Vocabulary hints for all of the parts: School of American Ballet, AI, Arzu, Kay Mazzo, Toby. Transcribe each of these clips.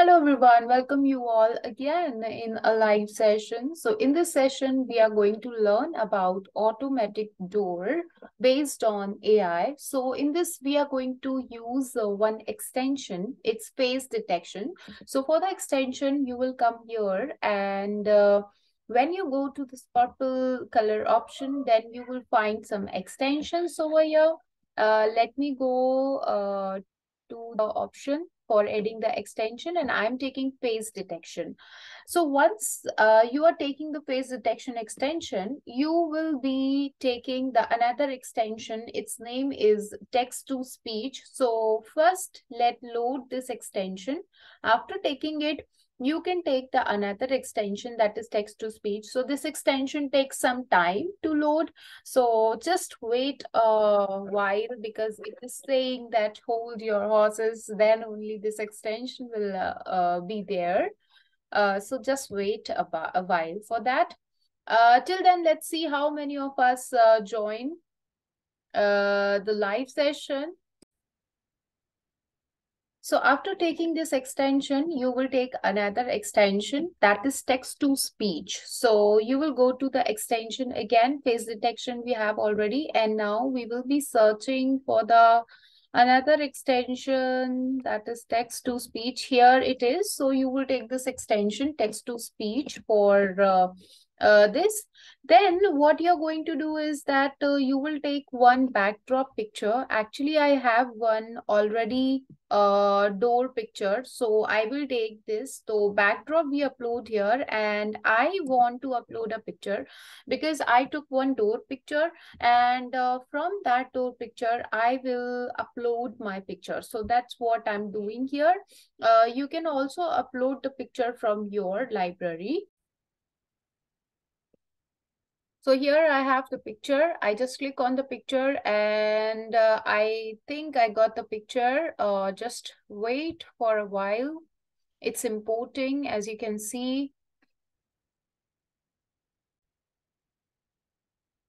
Hello everyone, welcome you all again in a live session. So in this session, we are going to learn about automatic door based on AI. So in this, we are going to use one extension, it's face detection. So for the extension, you will come here and when you go to this purple color option, then you will find some extensions over here. Let me go to the option for adding the extension, and I'm taking face detection. So once you are taking the face detection extension, you will be taking the another extension. Its name is text to speech. So first let load this extension. After taking it, you can take the another extension that is text to speech. So this extension takes some time to load. So just wait a while because it is saying that hold your horses, then only this extension will be there. So just wait a while for that. Till then, let's see how many of us join the live session. So after taking this extension, you will take another extension that is text to speech. So you will go to the extension again, face detection we have already. And now we will be searching for the another extension that is text to speech. Here it is. So you will take this extension text to speech for this. Then what you're going to do is that you will take one backdrop picture. Actually, I have one already door picture. So I will take this. So backdrop we upload here, and I want to upload a picture because I took one door picture, and from that door picture, I will upload my picture. So that's what I'm doing here. You can also upload the picture from your library. So here I have the picture. I just click on the picture, and I think I got the picture. Just wait for a while. It's importing, as you can see.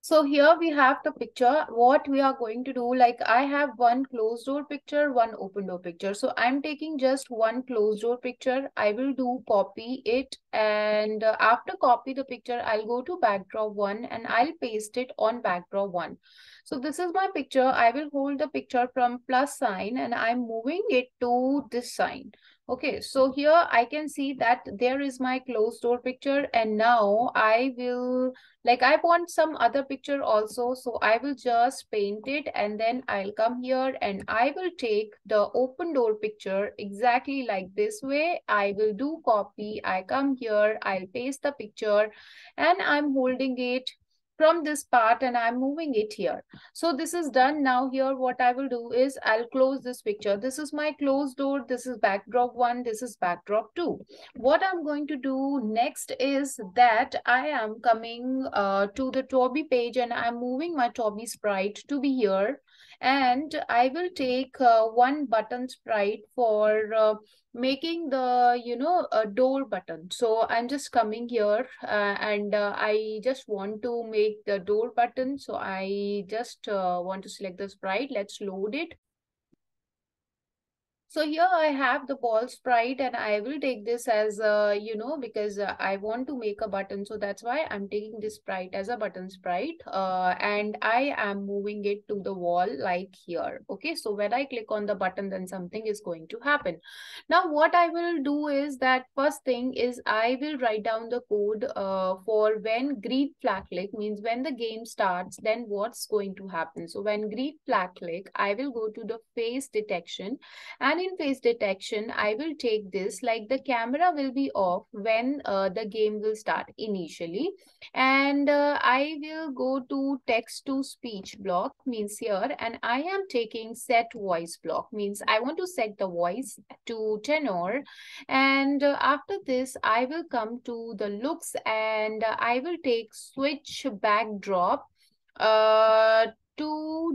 So here we have the picture. What we are going to do, like I have one closed door picture, one open door picture. So I'm taking just one closed door picture. I will do copy it. And after copy the picture, I'll go to backdrop one and I'll paste it on backdrop one. So this is my picture. I will hold the picture from plus sign and I'm moving it to this sign. Okay, so here I can see that there is my closed door picture, and now I will, like I want some other picture also, so I will just paint it and then I'll come here and I will take the open door picture exactly like this way. I will do copy, I come here, I'll paste the picture and I'm holding it from this part and I'm moving it here. So this is done. Now here what I will do is I'll close this picture. This is my closed door. This is backdrop one. This is backdrop two. What I'm going to do next is that I am coming to the Toby page and I'm moving my Toby sprite to be here. And I will take one button sprite for making the, a door button. So I'm just coming here and I just want to make the door button. So I just want to select the sprite. Let's load it. So here I have the ball sprite and I will take this as, because I want to make a button. So that's why I'm taking this sprite as a button sprite and I am moving it to the wall like here. Okay, so when I click on the button, then something is going to happen. Now what I will do is that first thing is I will write down the code for when green flag click, means when the game starts, then what's going to happen. So when green flag click, I will go to the face detection, and in face detection, I will take this like the camera will be off when the game will start initially. And I will go to text to speech block, means here, and I am taking set voice block, means I want to set the voice to tenor. And after this, I will come to the looks and I will take switch backdrop to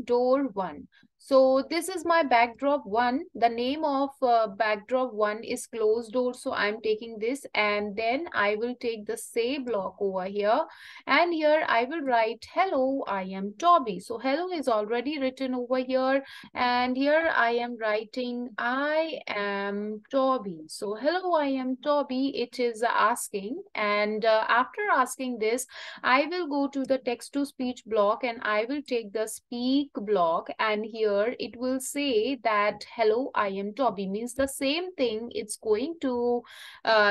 door one. So this is my backdrop one. The name of backdrop one is closed door. So I'm taking this and then I will take the say block over here. And here I will write, hello, I am Toby. So hello is already written over here. And here I am writing, I am Toby. So hello, I am Toby. It is asking. And after asking this, I will go to the text to speech block and I will take the speak block. And here it will say that hello, I am Toby means the same thing it's going to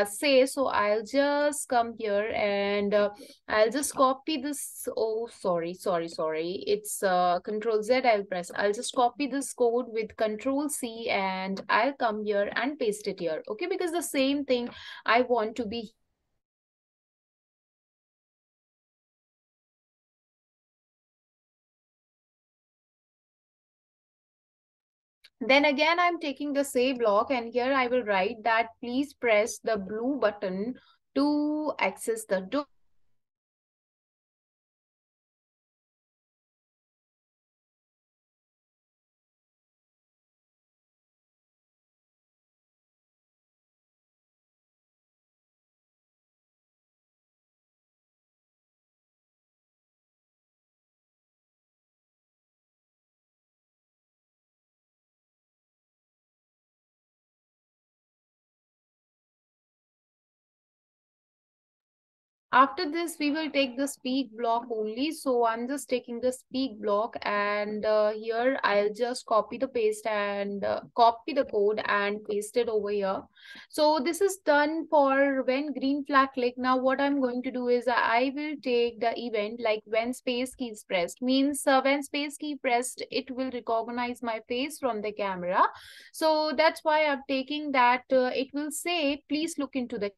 say. So I'll just come here and I'll just copy this. Oh, sorry. It's Control Z I'll press. I'll just copy this code with Control C and I'll come here and paste it here. Okay, because the same thing I want to be . Then again, I'm taking the say block and here I will write that please press the blue button to access the door. After this, we will take the speak block only. So I'm just taking the speak block and here I'll just copy the code and paste it over here. So this is done for when green flag click. Now what I'm going to do is I will take the event like when space key is pressed. Means when space key pressed, it will recognize my face from the camera. So that's why I'm taking that. It will say, please look into the .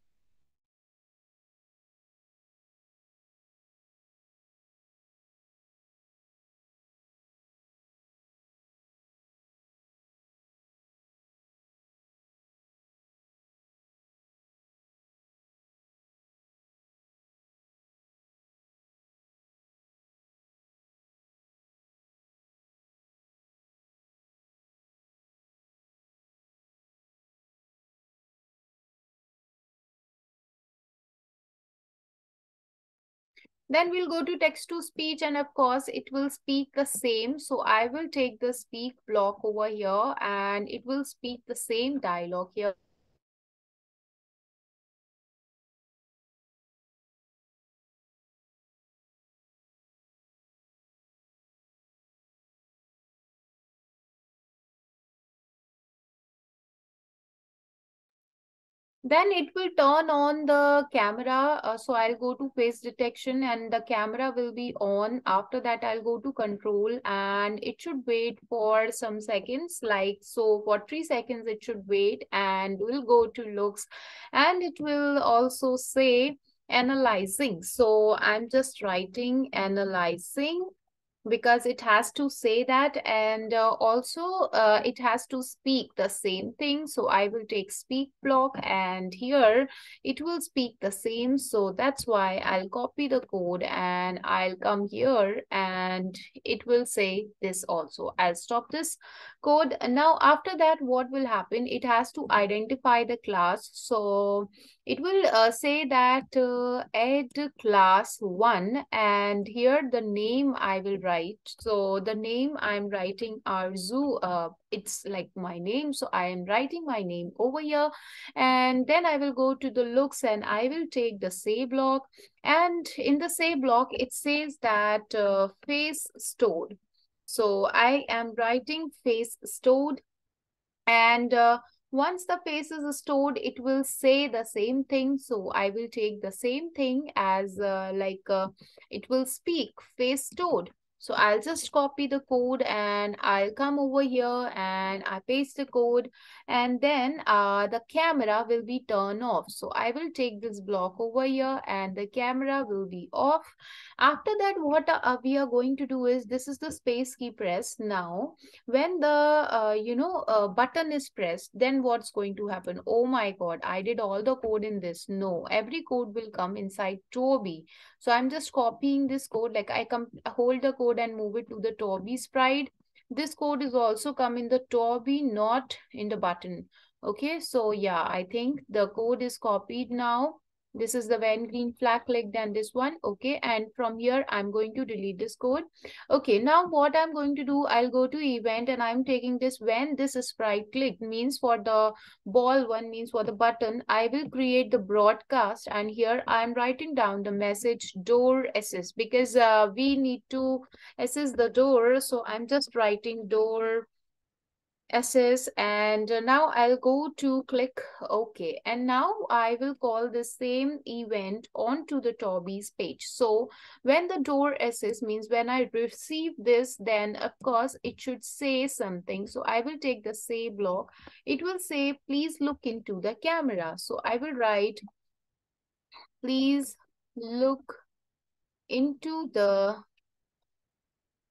Then we'll go to text to speech and of course it will speak the same. So I will take the speak block over here and it will speak the same dialogue here. Then it will turn on the camera. So I'll go to face detection and the camera will be on. After that, I'll go to control and it should wait for some seconds. Like, so for 3 seconds, it should wait and we'll go to looks and it will also say analyzing. So I'm just writing analyzing because it has to say that and also it has to speak the same thing. So I will take speak block and here it will speak the same. So that's why I'll copy the code and I'll come here and it will say this also. I'll stop this code. Now after that, what will happen? It has to identify the class. So it will say that add class one and here the name I will write. So the name I'm writing Arzu, it's like my name. So I am writing my name over here. And then I will go to the looks and I will take the say block. And in the say block, it says that face stored. So I am writing face stored. And once the face is stored, it will say the same thing. So I will take the same thing as it will speak face stored. So I'll just copy the code and I'll come over here and I paste the code and then the camera will be turned off. So I will take this block over here and the camera will be off. After that, what we are going to do is this is the space key press. Now, when the, button is pressed, then what's going to happen? Oh my God, I did all the code in this. No, every code will come inside Toby. So I'm just copying this code. Like I hold the code and move it to the Toby sprite. This code is also come in the Toby, not in the button. Okay, so yeah, I think the code is copied now. This is the when green flag clicked and this one. Okay, and from here, I'm going to delete this code. Okay, now what I'm going to do, I'll go to event and I'm taking this when this sprite clicked, means for the ball one, means for the button, I will create the broadcast. And here I'm writing down the message door assist, because we need to assist the door. So I'm just writing door assist, and now I'll go to click OK, and now I will call the same event onto the Toby's page. So when the door assist means when I receive this, then of course it should say something. So I will take the say block. It will say please look into the camera. So I will write please look into the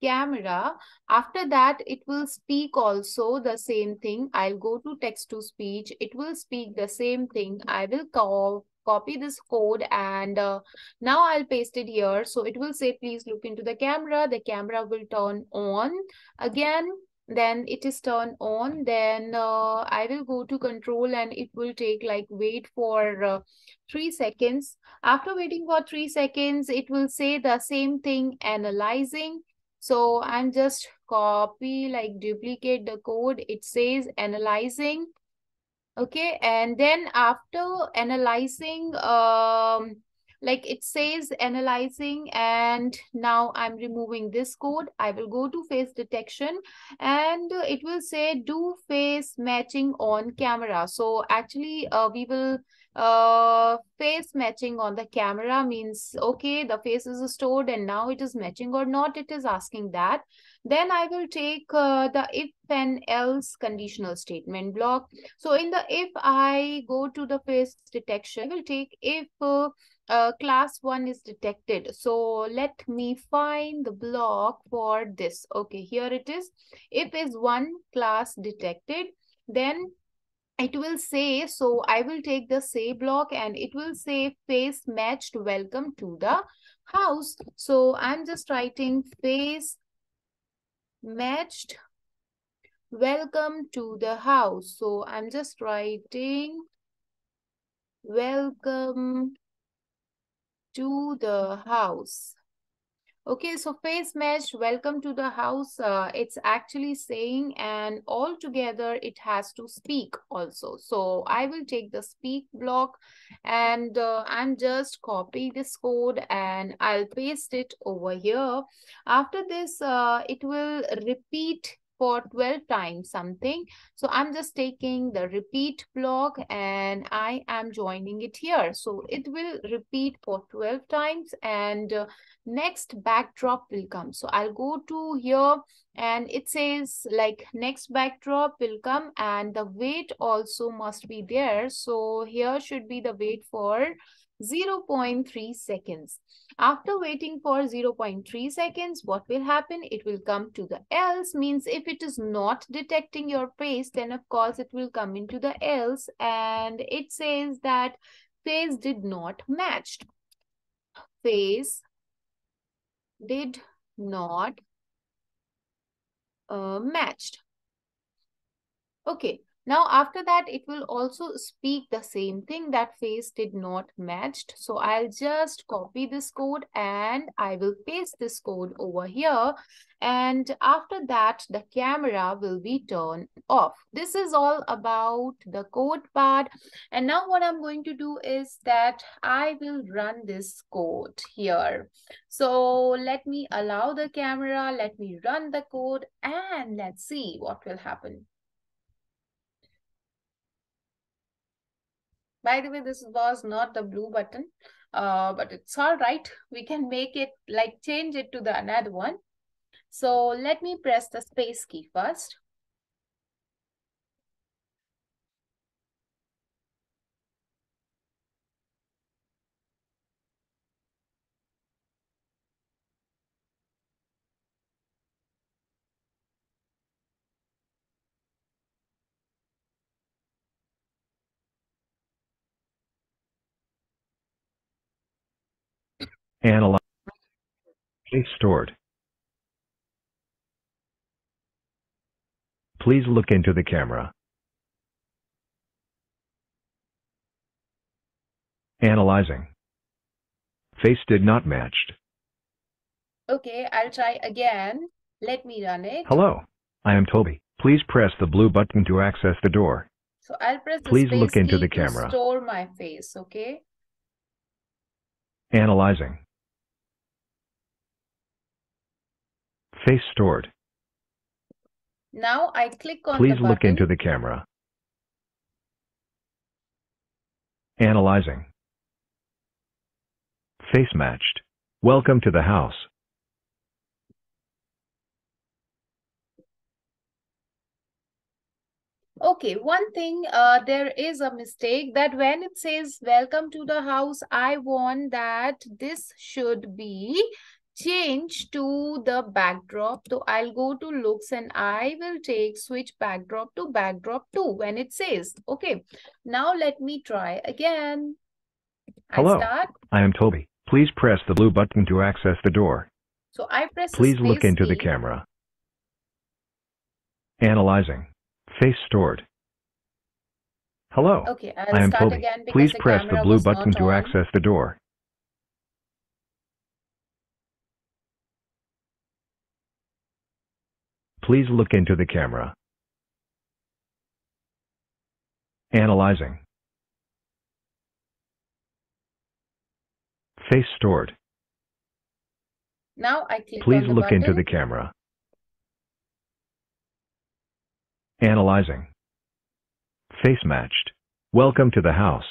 camera. After that, it will speak also the same thing. I'll go to text to speech. It will speak the same thing. I will copy this code and now I'll paste it here. So it will say, please look into the camera. The camera will turn on again. Then it is turned on. Then I will go to control and it will take like wait for 3 seconds. After waiting for 3 seconds, it will say the same thing, analyzing. So I'm just copy, like duplicate the code. It says analyzing. Okay. And then after analyzing, like it says analyzing, and now I'm removing this code. I will go to face detection and it will say do face matching on camera. So actually we will face matching on the camera means, okay, the face is stored and now it is matching or not. It is asking that. Then I will take the if and else conditional statement block. So in the if, I go to the face detection. I will take if class 1 is detected. So let me find the block for this. Okay, here it is. If is 1 class detected, then it will say, so I will take the say block and it will say face matched, welcome to the house. So I'm just writing face matched, welcome to the house. So I'm just writing welcome to the house. Okay, so face match, welcome to the house. It's actually saying, and all together it has to speak also. So I will take the speak block and I'm just copy this code and I'll paste it over here. After this, it will repeat for 12 times something. So I'm just taking the repeat block and I am joining it here. So it will repeat for 12 times and next backdrop will come. So I'll go to here and it says like next backdrop will come and the wait also must be there. So here should be the wait for 0.3 seconds. After waiting for 0.3 seconds, what will happen? It will come to the else, means if it is not detecting your face, then of course it will come into the else and it says that face did not match. Face did not matched. Okay. Now, after that, it will also speak the same thing that face did not match. So I'll just copy this code and I will paste this code over here. And after that, the camera will be turned off. This is all about the code part. And now what I'm going to do is that I will run this code here. So let me allow the camera, let me run the code and let's see what will happen. By the way, this was not the blue button, but it's all right. We can make it like change it to the another one. So let me press the space key first. Analyze. Place stored. Please look into the camera. Analyzing. Face did not match. Okay, I'll try again. Let me run it. Hello, I am Toby. Please press the blue button to access the door. So I'll press the Please look into the camera. Store my face, okay? Analyzing. Face stored. Now I click on the button. Please look into the camera. Analyzing. Face matched. Welcome to the house. Okay, one thing, there is a mistake that when it says welcome to the house, I want that this should be changed to the backdrop. So I'll go to looks and I will switch backdrop to backdrop 2 when it says. Okay, now let me try again. Hello, I am Toby. Please press the blue button to access the door. So I press the space key. Please look into the camera. Analyzing. Face stored. Hello. Okay, I am Toby. Again, please press the blue button to access the door. Please look into the camera. Analyzing. Face stored. Now I click on the button. Please look into the camera. Analyzing. Face matched. Welcome to the house.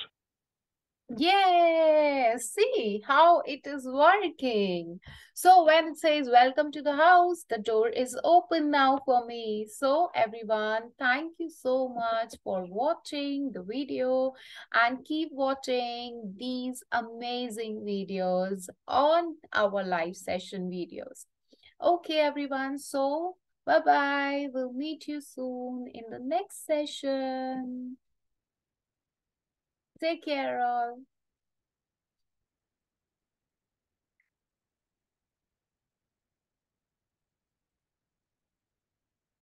Yay! See how it is working. So when it says welcome to the house, the door is open now for me. So everyone, thank you so much for watching the video and keep watching these amazing videos on our live session videos. Okay, everyone. So bye-bye. We'll meet you soon in the next session. Take care all.